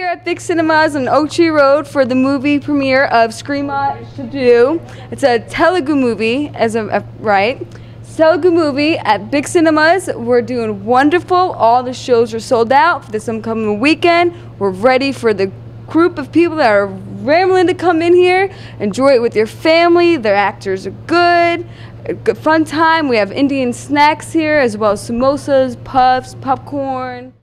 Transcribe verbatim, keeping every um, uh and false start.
At Big Cinemas on Ochi Road for the movie premiere of Scream to Do. It's a Telugu movie, as a, a right? It's a Telugu movie at Big Cinemas. We're doing wonderful. All the shows are sold out for this upcoming weekend. We're ready for the group of people that are rambling to come in here. Enjoy it with your family. Their actors are good. A good fun time. We have Indian snacks here as well as samosas, puffs, popcorn.